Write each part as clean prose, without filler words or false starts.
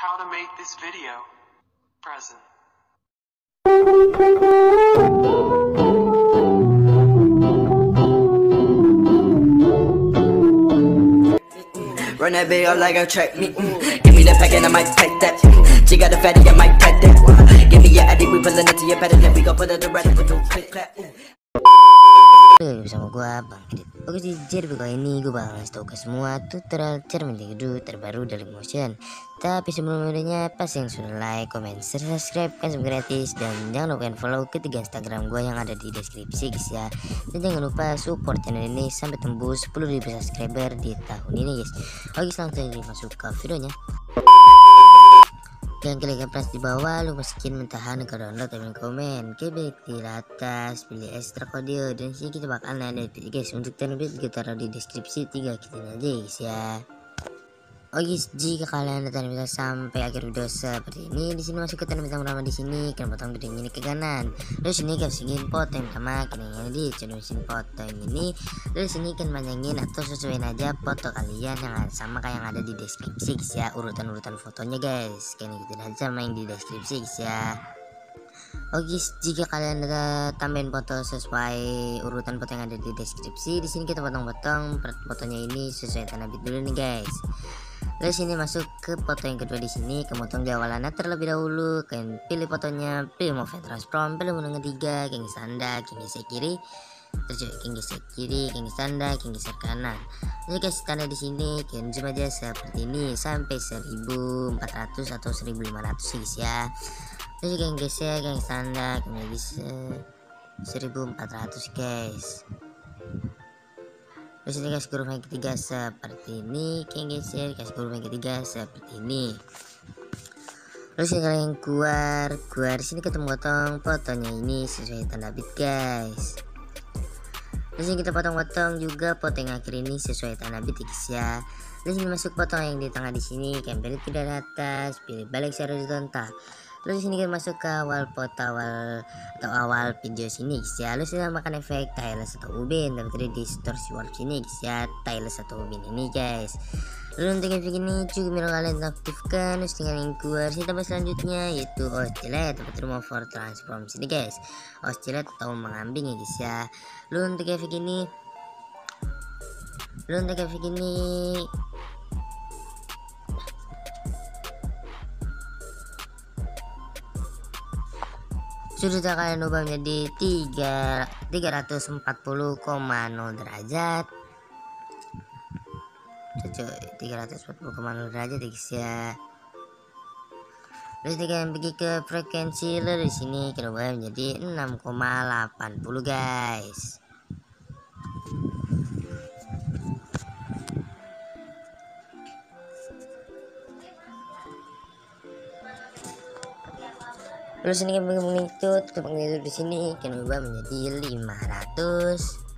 How to make this video present. Run that video like a track meet. Give me the pack and I might pack that. She got the fatty, I might pack that. Give me your ID, we pullin' it to your pattern. Then we gon' put it to rest, we gon' click clap. Bersama gue BangEditz. Oke, di video ini gue bakal ngasih tau ke semua tutorial cermin 3D terbaru dari Motion. Tapi sebelum videonya, pasti yang sudah like, comment, share, subscribe kan semua gratis. Dan jangan lupa follow ketiga Instagram gue yang ada di deskripsi guys ya. Dan jangan lupa support channel ini sampai tembus 10.000 subscriber di tahun ini guys. Oke, langsung aja masuk ke videonya. Yang klik plus di bawah, lu masukin mentahan ke download dan komen. Klik di atas, pilih extra kode, dan sini kita bakal ada titik guys. Untuk download kita taruh di deskripsi 3 kita aja guys ya. Oke guys, jika kalian nonton video sampai akhir video seperti ini, di sini masuk ke tanda bintang pertama di sini, kalian potong gedenya ini ke kanan. Lalu sini kalian singin foto yang pertama, kalian di jenusin foto yang ini. Lalu sini kalian panjangin atau sesuaiin aja foto kalian yang sama kayak yang ada di deskripsi guys ya, urutan-urutan fotonya guys. Kalian ikutin aja sama yang di deskripsi guys ya. Oke guys, jika kalian ada tambahin foto sesuai urutan foto yang ada di deskripsi, di sini kita potong-potong fotonya ini sesuai tanda bit dulu nih guys. Lalu sini masuk ke foto yang kedua di sini, kemotong di awalannya terlebih dahulu, kalian pilih fotonya, pilih movement transform, pilih menu ketiga, kalian geser anda, kalian geser kiri, terus kalian geser kiri, kalian geser anda, kalian geser kanan. Lalu guys, tanda di sini kalian zoom aja seperti ini sampai 1400 atau 1500 guys ya. Terus geng geser, geng standar, kemudian geser 1400 guys. Terus ini guys kurung yang ketiga seperti ini, geng geser, guys kurung yang ketiga seperti ini. Terus ini kalian keluar sini ketemu potong fotonya ini sesuai tanda bit guys. Terus ini kita potong-potong juga foto yang akhir ini sesuai tanda bit guys ya. Terus ini masuk foto yang di tengah di sini, kalian pilih tidak di atas, pilih balik secara horizontal. Lalu sini kita masuk ke awal foto awal atau awal video sini guys ya. Lalu sini makan efek stylus atau ubin tapi tadi distorsi warp sini guys ya, stylus atau ubin ini guys. Lalu untuk efek ini juga minimal kalian aktifkan, terus tinggal yang keluar sini tambah selanjutnya yaitu oscillate atau remove for transform sini guys, oscillate atau mengambing ya guys ya. Lalu untuk efek ini sudah kalian ubah menjadi 340,0 derajat. Coba 340,0 derajat guys ya. Terus kalian pergi ke frekuensi, lalu di sini kita ubah menjadi 6,80 guys. Lalu sini kita mengikut ke pengikut di sini kita ubah menjadi 500.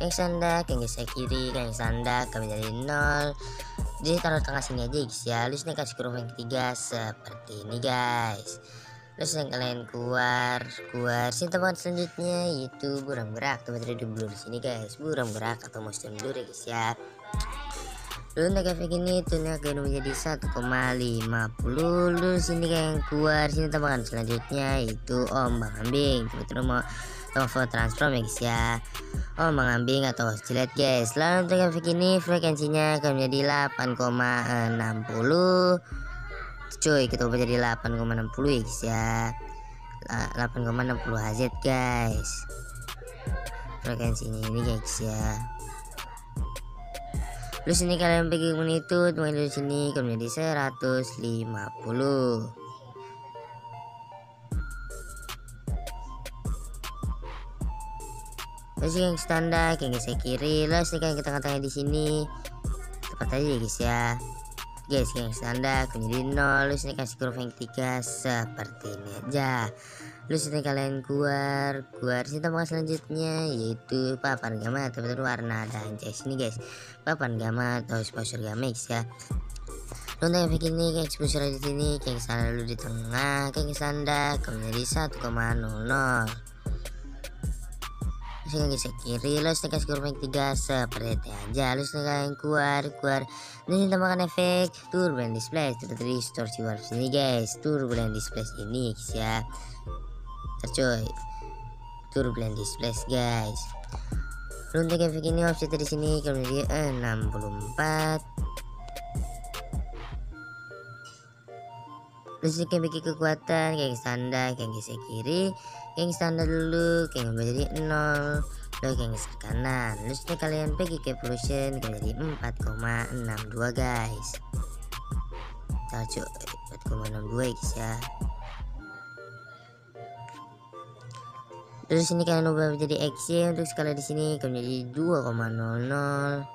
Yang sanda, yang geser kiri, yang sanda, kami jadi 0. Jadi taruh tengah sini aja guys ya. Lalu sini kasih kurung yang ketiga seperti ini guys. Terus yang kalian keluar sini tempat selanjutnya yaitu buram gerak. Tempat dari blur di sini guys, buram gerak atau motion blur ya guys ya. Lalu untuk efek ini tunnya akan menjadi 1,50. Lalu sini yang keluar sini tambahkan selanjutnya itu ombang ambing, kebetulan mau tombol transform ya guys ya, ombang ambing atau oscillate guys. Lalu untuk efek ini frekuensinya akan menjadi 8,60 cuy, kita ubah jadi 8,60 ya guys ya, 8,60 Hz guys frekuensinya ini guys ya. Lalu sini kalian pergi menitu, mulai dari sini kemudian di 150. Terus yang standar, yang geser kiri, lalu sini kalian ke tengah-tengah di sini, tepat aja guys ya. Guys yang standar, kemudian 0, lalu sini kasih kurva yang ketiga seperti ini aja. Lalu sini kalian keluar sini tambah selanjutnya yaitu papan gamma atau warna dan guys ini guys, papan gamma atau exposure gamma ya. Lalu yang begini kayak exposure di sini, kayak sana dulu di tengah, kayak sana kemudian di 1,00. langsung ke kiri, lalu tekan skor bank 3 seperti itu aja. Lalu tekan keluar, dan tambahkan efek turbulent display, seperti distorsi warp sini guys. Turbulent display ini guys ya, tercoy turbulent display guys. Lalu untuk efek ini offset di sini kalau dia 64. Terus kita bikin kekuatan kayak standar, kayak geser kiri, kayak standar dulu, kayak menjadi 0, lalu kayak geser kanan. Terus kita kalian pergi ke pollution, kayak jadi 4,62 guys. Tajuk 4,62 guys ya. Terus ini kalian ubah menjadi action untuk skala di sini, kayak menjadi 2,00.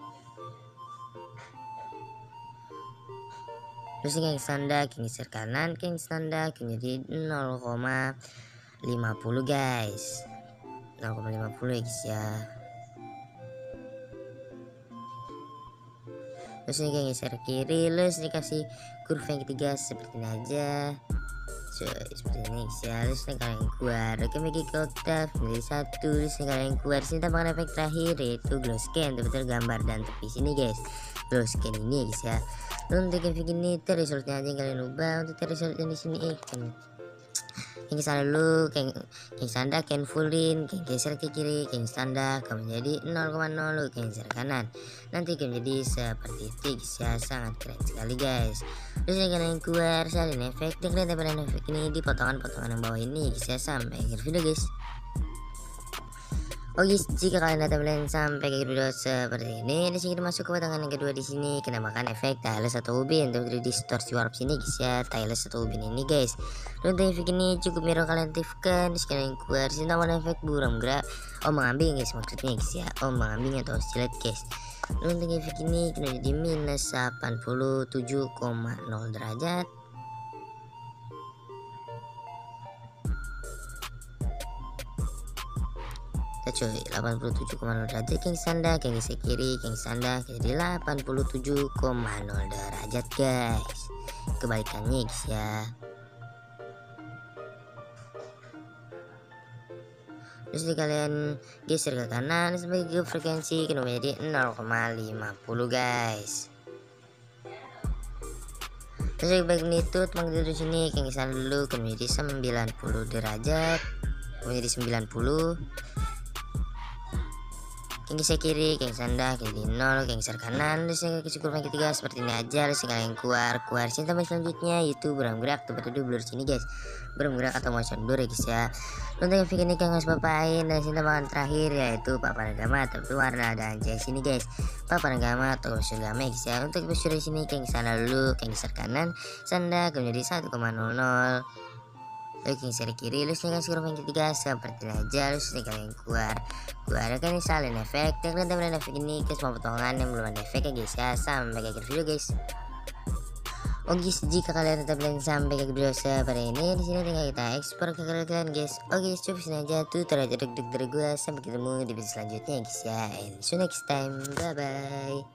Terus yang standar, kini geser kanan, kini standar, kini jadi 0,50 guys, 0,50 guys ya. Terus ini kini geser kiri, terus dikasih kurva yang ketiga seperti ini aja, seperti ini guys ya. Terus ini kalian keluar, oke bagi kotak menjadi 1. Terus ini kalian keluar, sini tambahkan efek terakhir yaitu glow scan, betul gambar dan tepi sini guys, glow scan ini guys ya. Untuk efek ini resultnya aja yang kalian ubah. Untuk resultnya di sini yang salah dulu, yang standar kalian fullin, yang geser ke kiri, yang standar akan menjadi 0,0, yang geser kanan nanti akan menjadi seperti tips ya, sangat keren sekali guys. Terus yang kalian keluar salin efek, dan kalian tambahkan efek ini di potongan-potongan yang bawah ini guys ya, sampai akhir video guys. Oke, jika kalian datang kalian sampai ke video seperti ini, disini masuk ke potongan yang kedua. Di sini kena makan efek tailus satu ubin untuk distorsi warp sini guys ya, tailus satu ubin ini guys. Untuk efek ini cukup mirror kalian aktifkan, terus kalian keluar sini tambahkan efek buram gerak mengambing guys, maksudnya guys ya, mengambing atau silat guys. Untuk efek ini kena jadi minus 87,0 derajat. Cuy, 87,0 derajat, king sanda, king geser kiri, king sanda, jadi 87,0 derajat guys, kebalikannya guys ya. Terus kalian geser ke kanan sebagai frekuensi kena menjadi 0,50 guys. Terus magnitude di sini king sanda dulu menjadi 90 derajat, menjadi 90. Yang geser kiri, yang sanda, yang 0, yang geser kanan, terus yang geser kurva ketiga seperti ini aja. Terus kalian keluar sini tambah selanjutnya itu bergerak, tiba-tiba blur sini guys, bergerak atau motion blur ya guys ya. Untuk efek ini kalian harus papain, dan sini tambahan terakhir yaitu paparan gamma tapi warna dan cahaya sini guys, paparan gamma atau motion gamma guys ya. Untuk postur di sini yang sanda dulu, yang geser kanan, sanda menjadi 1,00. Lalu yang seri kiri, terus yang kurva yang ketiga seperti ini aja. Terus yang kalian keluar kan salin efek, dan kalian tambahkan efek ini ke semua potongan yang belum ada efek ya guys ya, sampai ke akhir video guys. Oke guys, jika kalian tetap belum sampai ke video seperti ini, di sini tinggal kita ekspor ke kalian guys. Oke cukup sini aja tutorial dari gue, sampai ketemu di video selanjutnya guys ya, and see you next time, bye bye.